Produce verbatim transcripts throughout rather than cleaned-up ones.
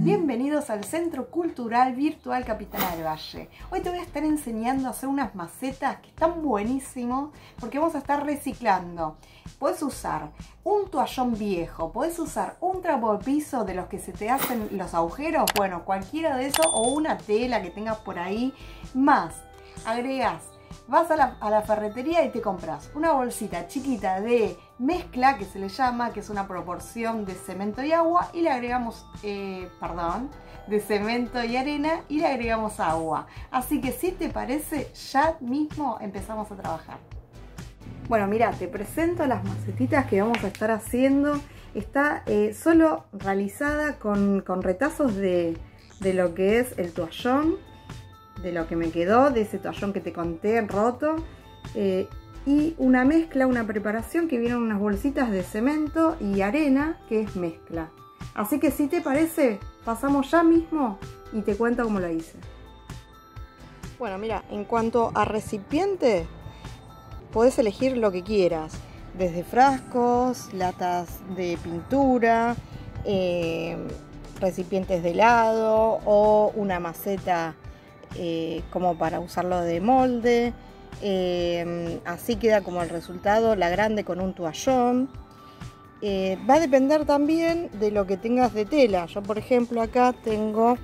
Bienvenidos al Centro Cultural Virtual Capitana del Valle. Hoy te voy a estar enseñando a hacer unas macetas que están buenísimos porque vamos a estar reciclando. Podés usar un toallón viejo, podés usar un trapo de piso de los que se te hacen los agujeros, bueno, cualquiera de eso, o una tela que tengas por ahí. Más, agregás, vas a la, a la ferretería y te compras una bolsita chiquita de mezcla, que se le llama, que es una proporción de cemento y agua, y le agregamos, eh, perdón, de cemento y arena, y le agregamos agua. Así que si te parece, ya mismo empezamos a trabajar. Bueno, mira, te presento las macetitas que vamos a estar haciendo. Está eh, solo realizada con, con retazos de, de lo que es el toallón, de lo que me quedó, de ese toallón que te conté roto. Eh, Y una mezcla, una preparación que vienen unas bolsitas de cemento y arena, que es mezcla. Así que si te parece, pasamos ya mismo y te cuento cómo lo hice. Bueno, mira, en cuanto a recipiente, podés elegir lo que quieras. Desde frascos, latas de pintura, eh, recipientes de helado o una maceta eh, como para usarlo de molde. Eh, así queda como el resultado, la grande con un toallón. Eh, va a depender también de lo que tengas de tela. Yo, por ejemplo, acá tengo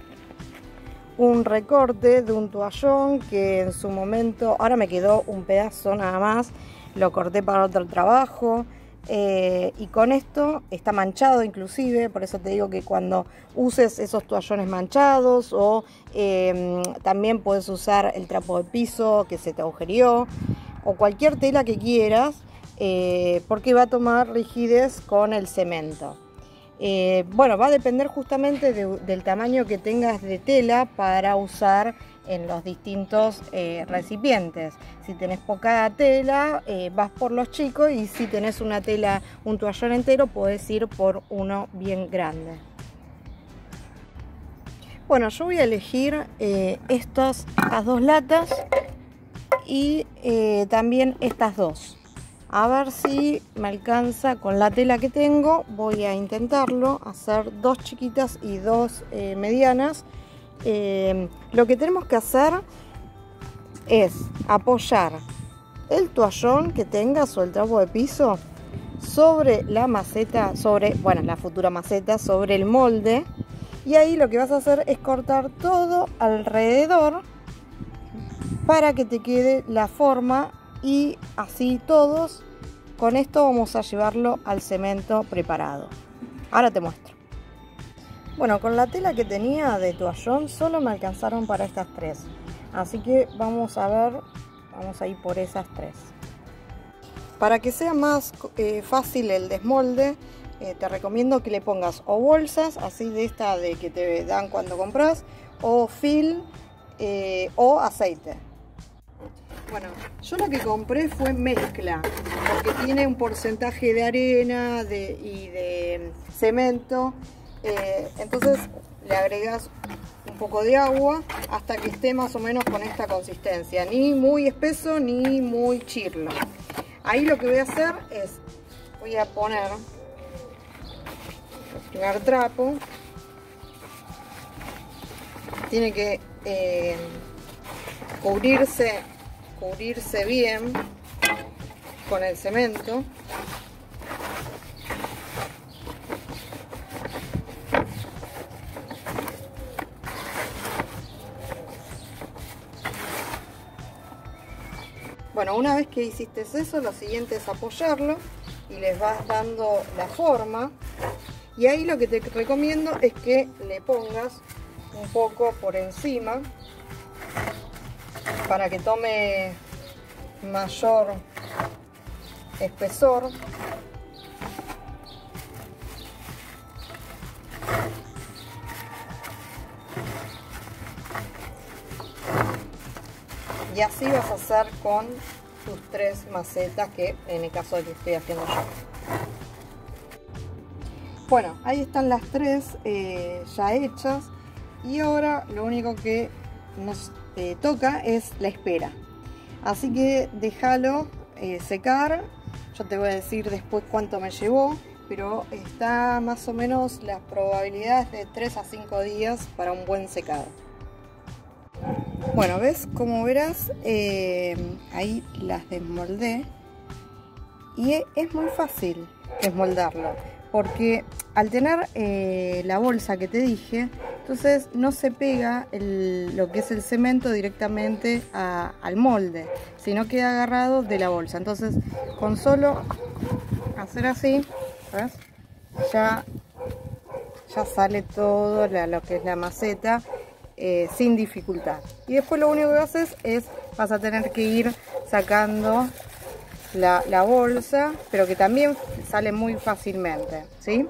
un recorte de un toallón que en su momento, ahora me quedó un pedazo nada más, lo corté para otro trabajo. Eh, y con esto está manchado inclusive, por eso te digo que cuando uses esos toallones manchados o eh, también puedes usar el trapo de piso que se te agujereó o cualquier tela que quieras, eh, porque va a tomar rigidez con el cemento. Eh, bueno, va a depender justamente de, del tamaño que tengas de tela para usar en los distintos eh, recipientes. Si tenés poca tela, eh, vas por los chicos, y si tenés una tela, un toallón entero, podés ir por uno bien grande. Bueno, yo voy a elegir eh, estas, estas dos latas y eh, también estas dos. A ver si me alcanza con la tela que tengo. Voy a intentarlo, hacer dos chiquitas y dos eh, medianas. Eh, lo que tenemos que hacer es apoyar el toallón que tengas o el trapo de piso sobre la maceta, sobre, bueno, la futura maceta, sobre el molde, y ahí lo que vas a hacer es cortar todo alrededor para que te quede la forma, y así todos. Con esto vamos a llevarlo al cemento preparado. Ahora te muestro. Bueno, con la tela que tenía de toallón solo me alcanzaron para estas tres. Así que vamos a ver, vamos a ir por esas tres. Para que sea más eh, fácil el desmolde, eh, te recomiendo que le pongas o bolsas, así de esta de que te dan cuando compras, o film eh, o aceite. Bueno, yo lo que compré fue mezcla, porque tiene un porcentaje de arena de, y de cemento. Eh, entonces le agregas un poco de agua hasta que esté más o menos con esta consistencia, ni muy espeso ni muy chirlo. Ahí lo que voy a hacer es, voy a poner el primer trapo. Tiene que eh, cubrirse, cubrirse bien con el cemento. Bueno, una vez que hiciste eso, lo siguiente es apoyarlo y les vas dando la forma. Y ahí lo que te recomiendo es que le pongas un poco por encima para que tome mayor espesor. Y así vas a hacer con tus tres macetas, que en el caso de que estoy haciendo yo. Bueno, ahí están las tres eh, ya hechas. Y ahora lo único que nos eh, toca es la espera. Así que déjalo eh, secar. Yo te voy a decir después cuánto me llevó. pero está más o menos las probabilidades de tres a cinco días para un buen secado. Bueno, ves, como verás, eh, ahí las desmoldé y es muy fácil desmoldarlo, porque al tener eh, la bolsa que te dije, entonces no se pega el, lo que es el cemento directamente a, al molde, sino queda agarrado de la bolsa. Entonces con solo hacer así, ¿ves? Ya, ya sale todo la, lo que es la maceta eh, sin dificultad. Y después lo único que haces es, vas a tener que ir sacando la, la bolsa, pero que también sale muy fácilmente, ¿sí?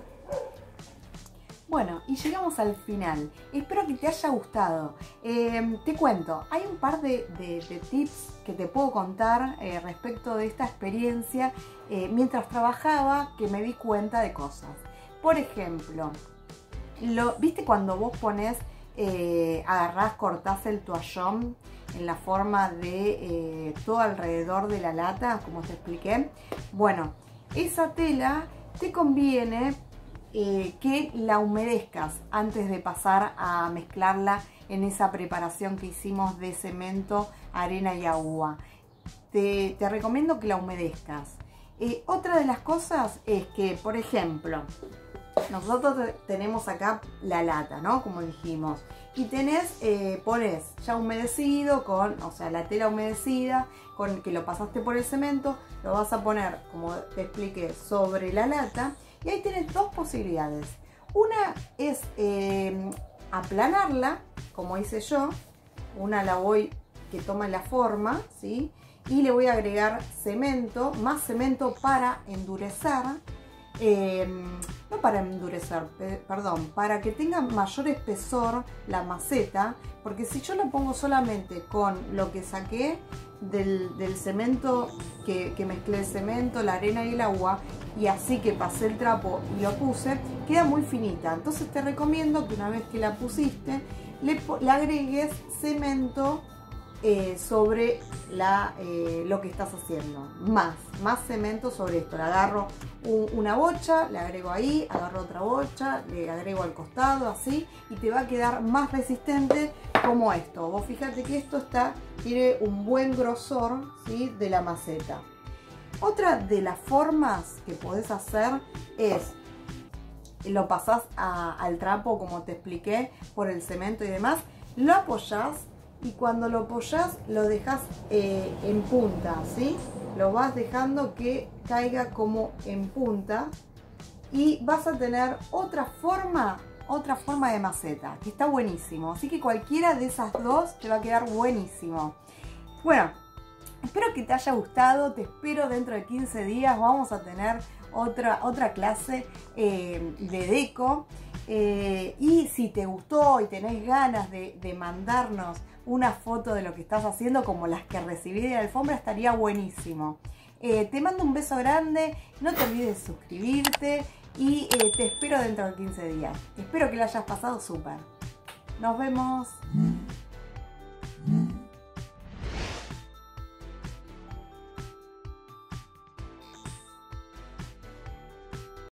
Bueno, y llegamos al final. Espero que te haya gustado. Eh, te cuento, hay un par de, de, de tips que te puedo contar eh, respecto de esta experiencia eh, mientras trabajaba, que me di cuenta de cosas. Por ejemplo, lo, ¿viste cuando vos ponés, eh, agarrás, cortás el toallón en la forma de eh, todo alrededor de la lata, como te expliqué? Bueno, esa tela te conviene Eh, que la humedezcas antes de pasar a mezclarla en esa preparación que hicimos de cemento, arena y agua. Te, te recomiendo que la humedezcas. Eh, otra de las cosas es que, por ejemplo, nosotros tenemos acá la lata, ¿no? Como dijimos. Y tenés, eh, ponés ya humedecido, con, o sea, la tela humedecida, con el que lo pasaste por el cemento, lo vas a poner, como te expliqué, sobre la lata. Y ahí tienes dos posibilidades. Una es eh, aplanarla, como hice yo. Una la voy que toma la forma, ¿sí? Y le voy a agregar cemento, más cemento para endurecer. Eh, no para endurecer, perdón, para que tenga mayor espesor la maceta. Porque si yo la pongo solamente con lo que saqué del, del cemento, que, que mezclé el cemento, la arena y el agua, y así que pasé el trapo y lo puse, queda muy finita. Entonces te recomiendo que una vez que la pusiste, le, le agregues cemento eh, sobre la, eh, lo que estás haciendo. Más, más cemento sobre esto. Le agarro un, una bocha, le agrego ahí, agarro otra bocha, le agrego al costado, así, y te va a quedar más resistente como esto. Vos fíjate que esto está, tiene un buen grosor, ¿sí?, de la maceta. Otra de las formas que podés hacer es, lo pasás a, al trapo, como te expliqué, por el cemento y demás, lo apoyás y cuando lo apoyás lo dejás eh, en punta, ¿sí? Lo vas dejando que caiga como en punta y vas a tener otra forma, otra forma de maceta, que está buenísimo. Así que cualquiera de esas dos te va a quedar buenísimo. Bueno, espero que te haya gustado, te espero dentro de quince días, vamos a tener otra, otra clase eh, de deco. Eh, y si te gustó y tenés ganas de, de mandarnos una foto de lo que estás haciendo, como las que recibí de la alfombra, estaría buenísimo. Eh, te mando un beso grande, no te olvides de suscribirte y eh, te espero dentro de quince días. Espero que lo hayas pasado súper. Nos vemos.